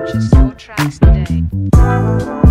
Purchase 4 tracks today.